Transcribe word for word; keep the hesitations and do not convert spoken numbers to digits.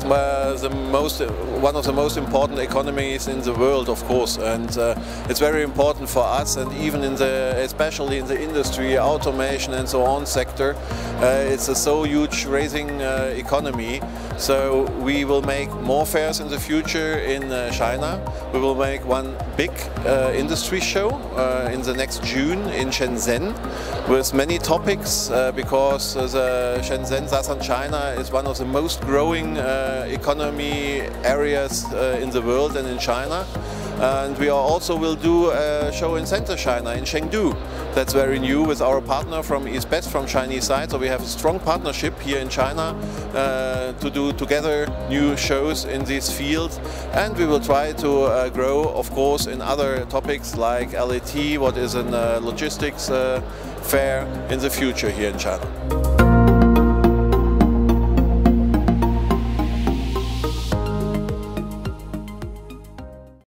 as the most, one of the most important economies in the world, of course, and uh, it's very important for us. And even in the, especially in the industry, automation and so on sector, uh, it's a so huge rising uh, economy. So we will make more fairs in the future in uh, China. We will make one big uh, industry show uh, in the next June in Shenzhen with many topics, uh, because the Shenzhen, Southern China, is one of the most growing uh, economy areas uh, in the world and in China. And we also will do a show in Central China, in Chengdu. That's very new, with our partner from East Best, from Chinese side. So we have a strong partnership here in China uh, to do together new shows in this field. And we will try to uh, grow, of course, in other topics like L A T, what is a uh, logistics uh, fair in the future here in China.